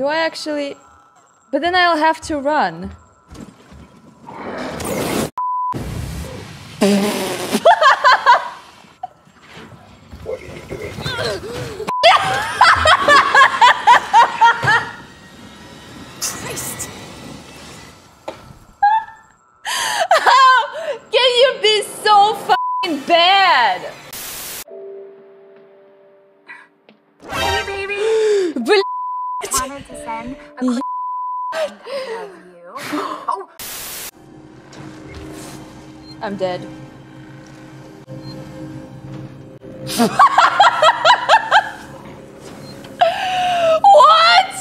Do I actually... But then I'll have to run. What are you doing? Christ! How can you be so fucking bad? Hey baby! Bl I wanted to send a quick of you. Oh. I'm dead. What?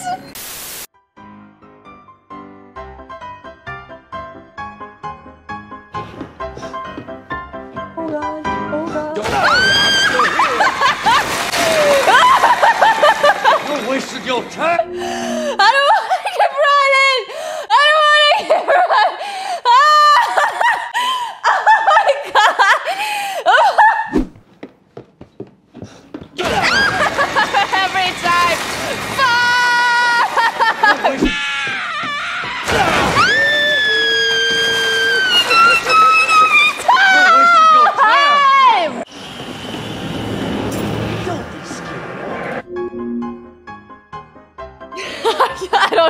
Hold on, hold on. I'm still here. You're wasting your time. I don't want to keep running. I don't want to keep running. I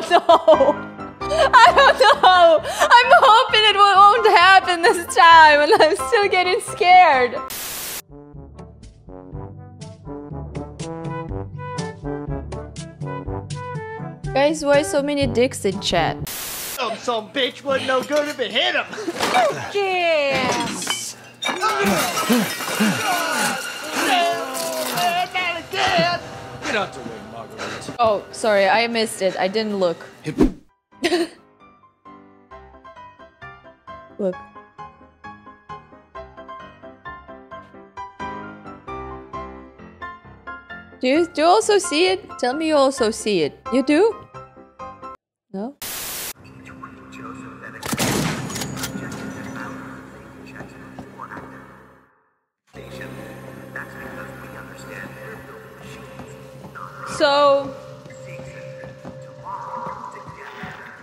don't know. I don't know. I'm hoping it won't happen this time, and I'm still getting scared. Guys, why so many dicks in chat? Some bitch wasn't no good if it hit him. Get out the way. Oh, sorry, I missed it. I didn't look. Look. Do you also see it? Tell me you also see it. You do? No?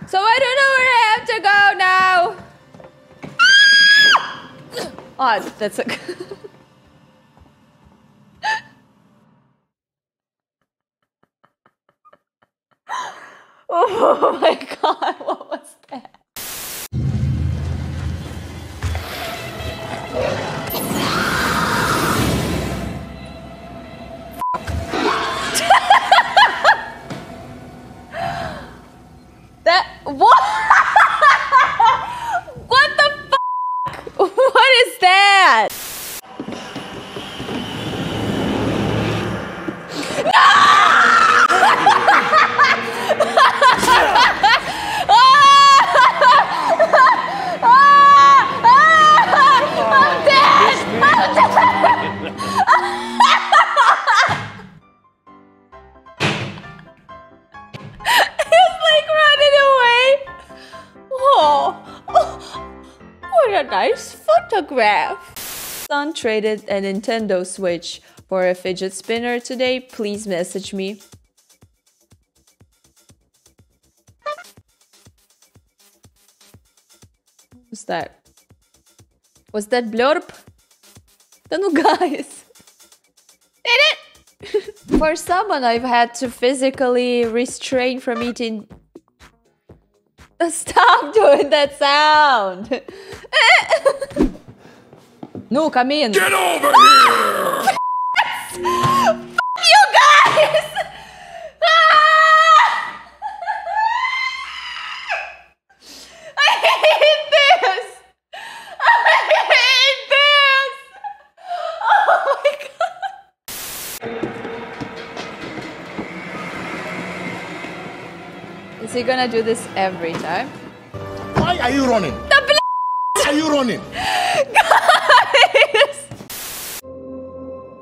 So I don't know where I have to go now. Ah! Oh, that's okay. Oh my god, what was that? A nice photograph. Son traded a Nintendo Switch for a fidget spinner today. Please message me. What's that? Was that blurb? Don't know, guys. Did it? For someone I've had to physically restrain from eating. Stop doing that sound! No, come in! Get over here! Fuck you guys! I hate this! I hate this! Oh my god! Is he gonna do this every time? Why are you running? Are you running? Guys!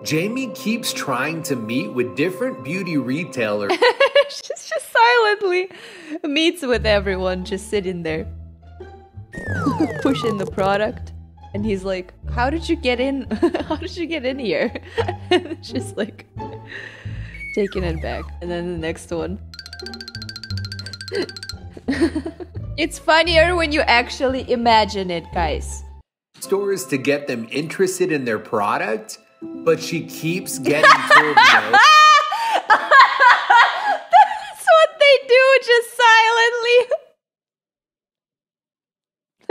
Jamie keeps trying to meet with different beauty retailers. She's just silently meets with everyone, just sitting there. Pushing the product. And he's like, how did you get in? How did you get in here? And she's like, taking it back. And then the next one. It's funnier when you actually imagine it, guys. Stores to get them interested in their product, but she keeps getting told no. That's what they do, just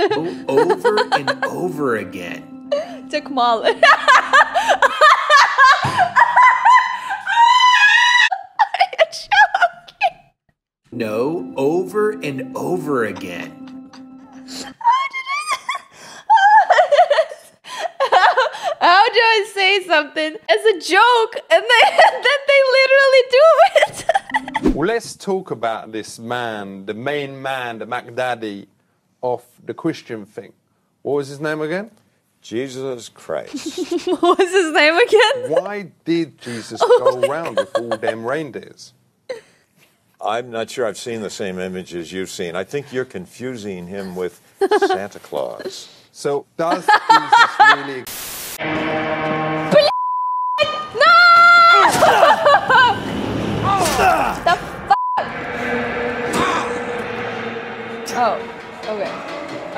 silently. Over and over again. Takmal. No, over and over again. How do I say something as a joke and then they literally do it? Well, let's talk about this man, the main man, the MacDaddy of the Christian thing. What was his name again? Jesus Christ. What was his name again? Why did Jesus go around with all them reindeers? I'm not sure I've seen the same image as you've seen. I think you're confusing him with Santa Claus. So does Jesus really... No! The f***? Oh, okay.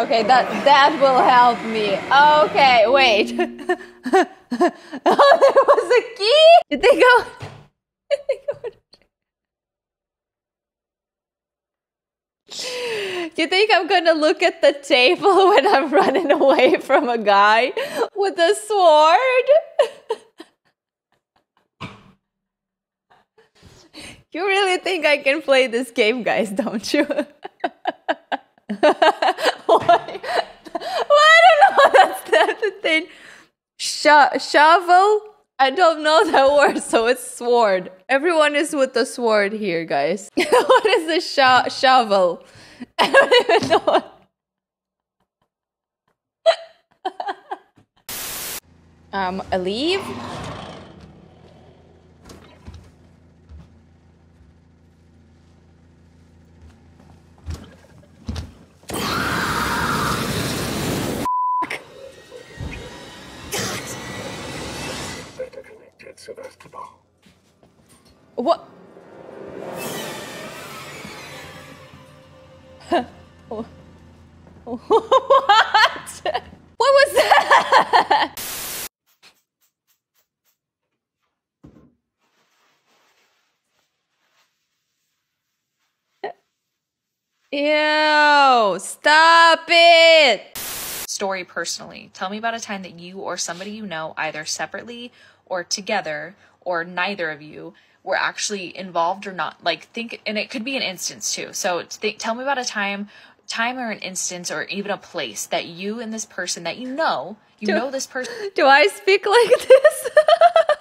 Okay, that will help me. Okay, wait. Oh, there was a key? Did they go... Do you think I'm gonna look at the table when I'm running away from a guy with a sword? You really think I can play this game, guys, don't you? Well, I don't know. That's the thing. Shovel? I don't know that word, so it's sword. Everyone is with the sword here, guys. What is a shovel? I don't even know what... a leaf? What? What? What was that? Ew, stop it! Story personally. Tell me about a time that you or somebody you know, either separately or together or neither of you, were actually involved or not. Like, think, and it could be an instance too. So tell me about a time or an instance or even a place that you and this person that you know this person. Do I speak like this?